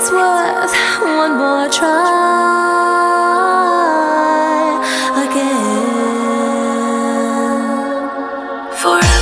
it's worth one more try again. Forever.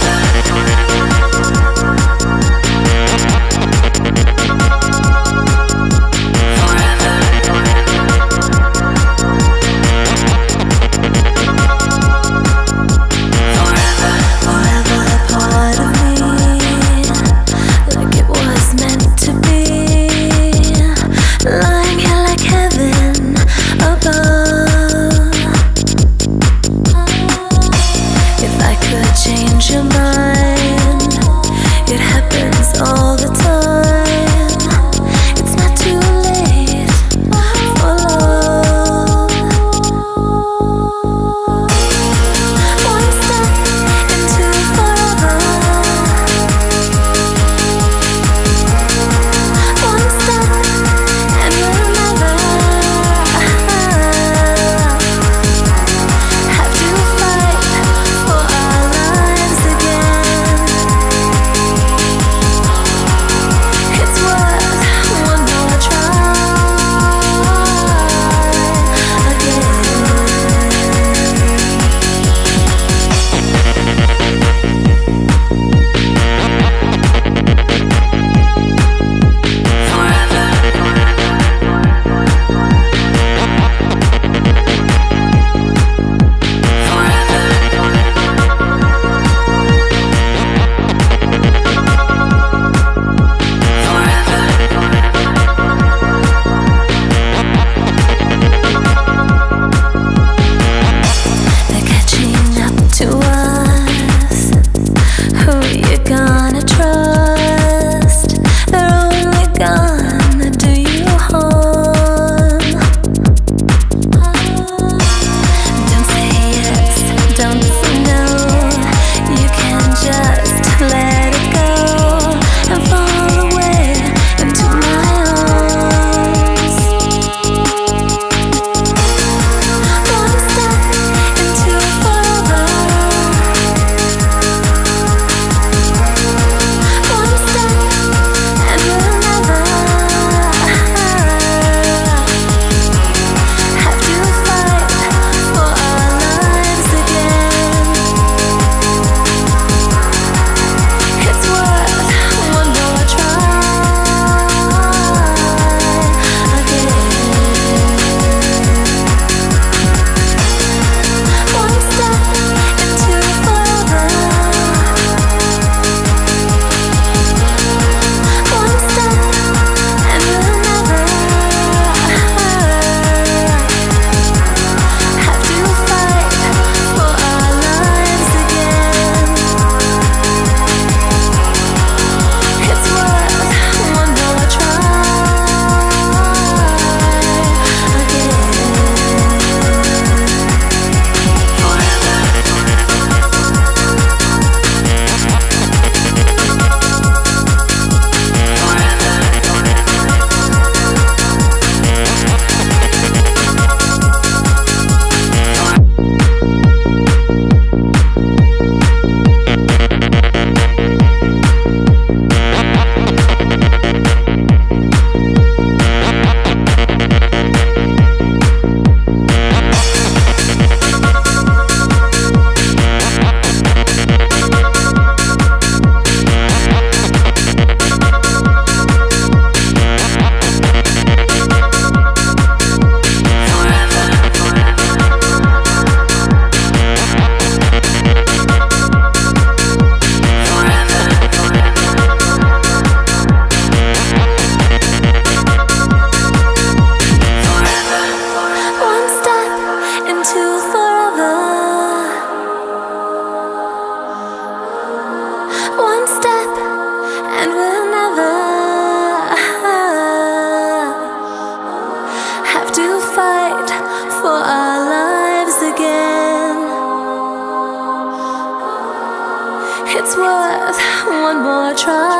It's worth one more try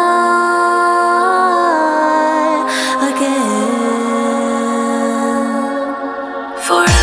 again. Forever.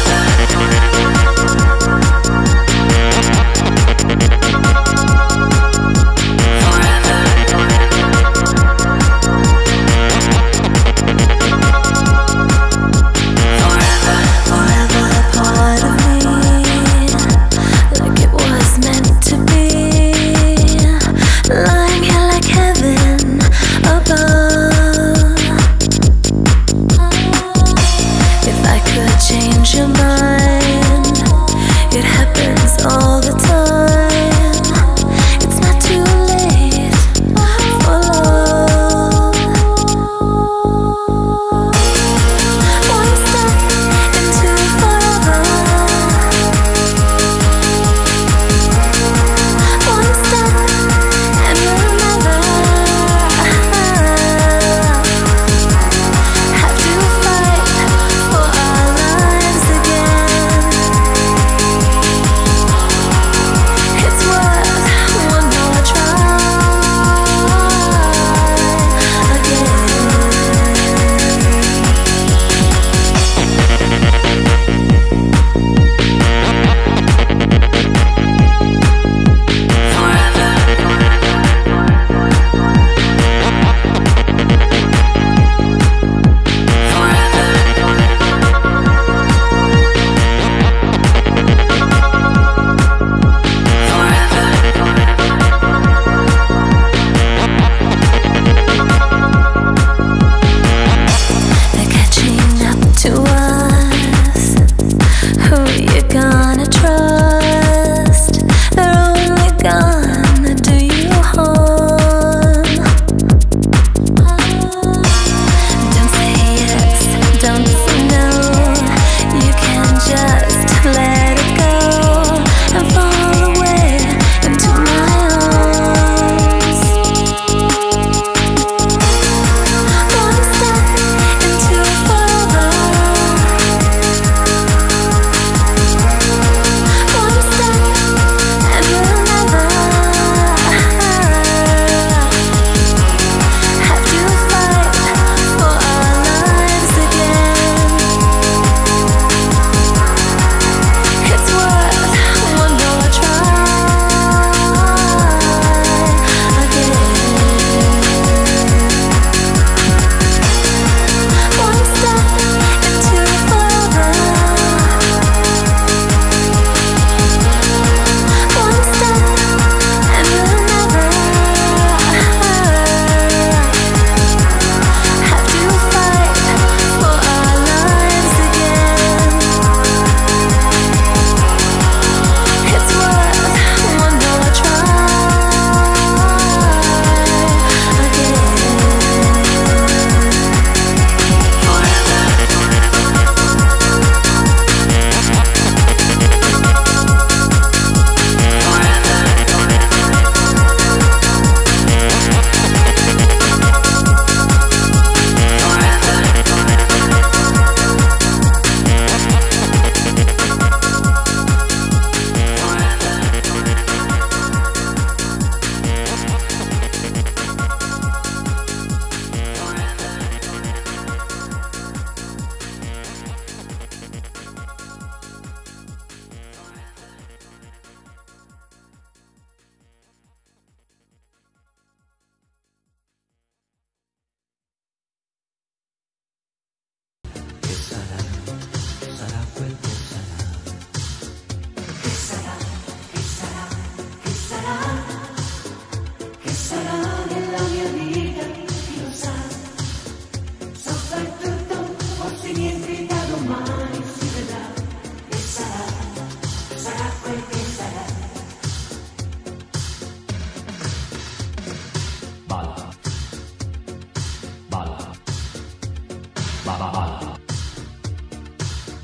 Bala.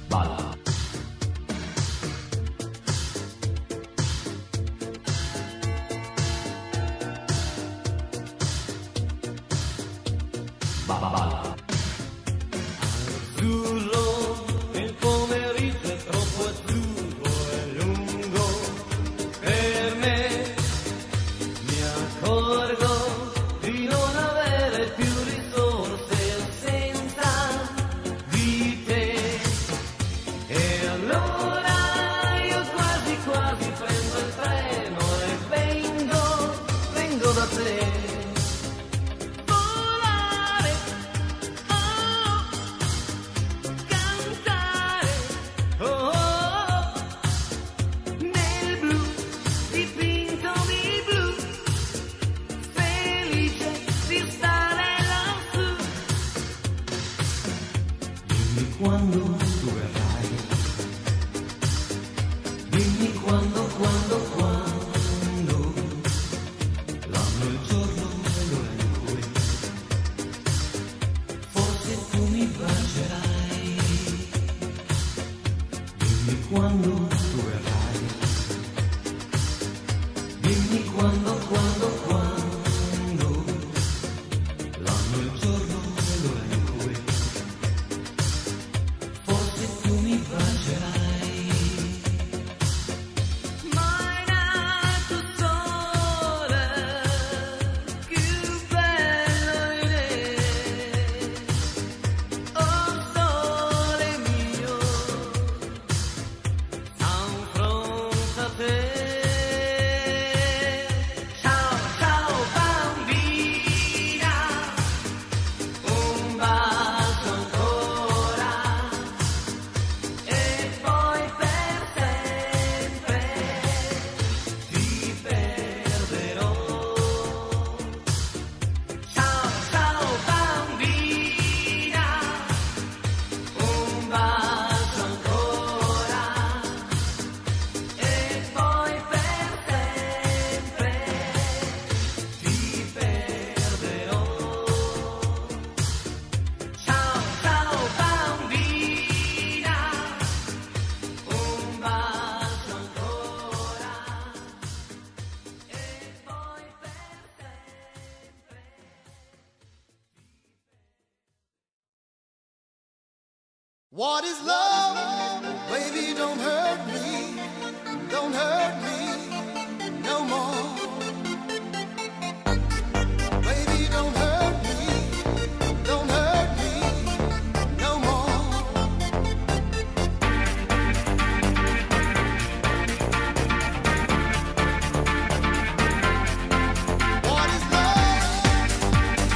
Bala. Azzurro, il pomeriggio è troppo azzurro, è lungo per me. Mi accorgo di non avere più risorse senza di te. E allora io quasi prendo il treno e vengo da te. Quando tu verrai, dimmi quando, l'anno, il giorno e l'ora in cui, forse tu mi bacerai, dimmi quando tu verrai, dimmi quando, l'anno, il giorno e l'ora in cui. What is love? Baby, don't hurt me no more. Baby, don't hurt me no more. What is love?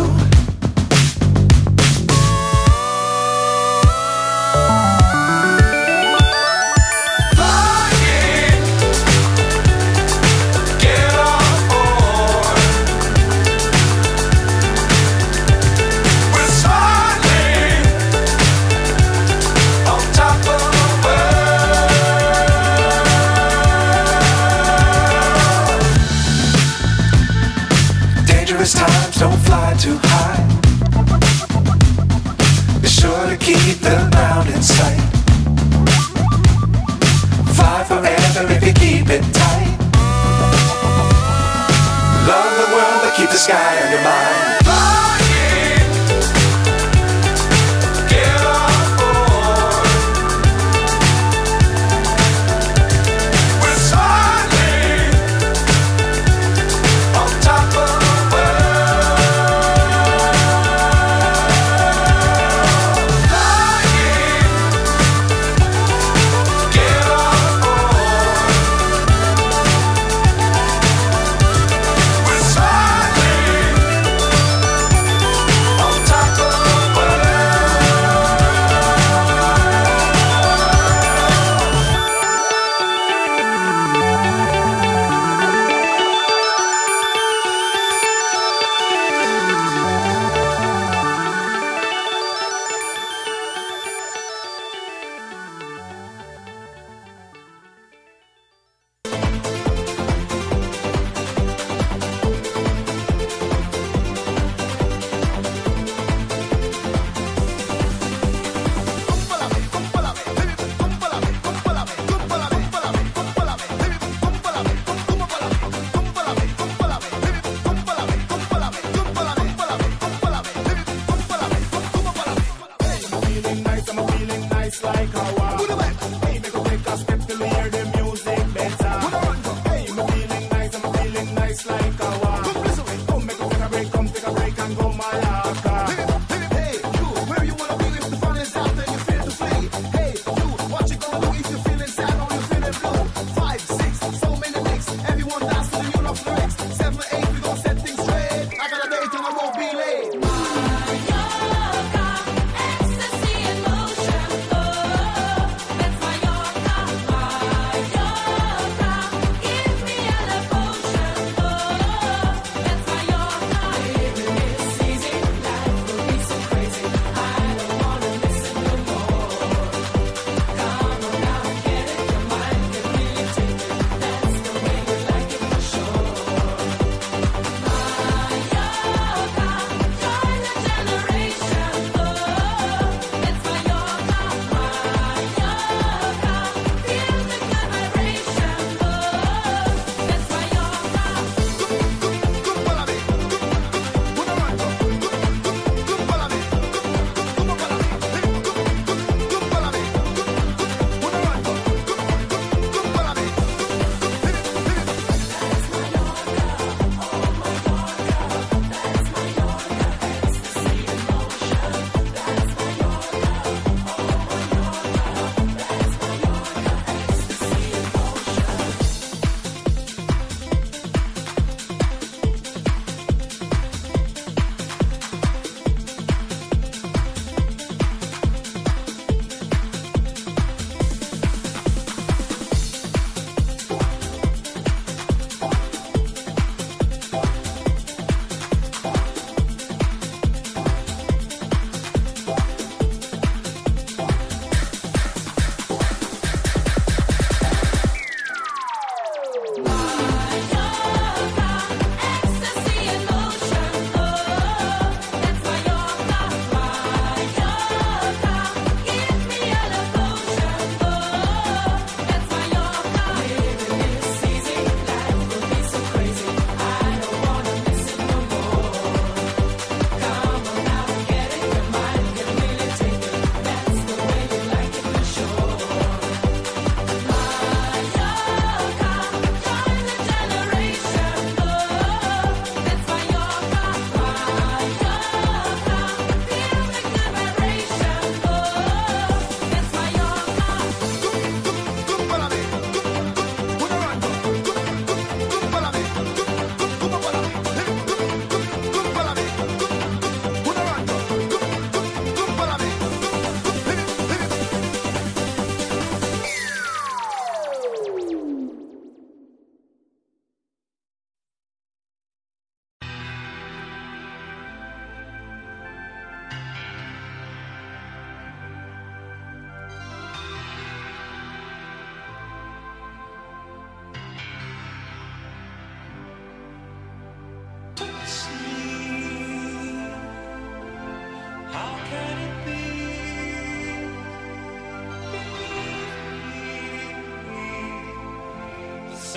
Times don't fly too high. Be sure to keep the ground in sight. Fly forever if you keep it tight. Love the world, but keep the sky on your mind. Fly.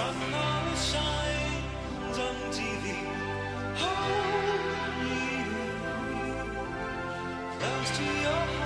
sun now shines unto thee, holy, close to your heart.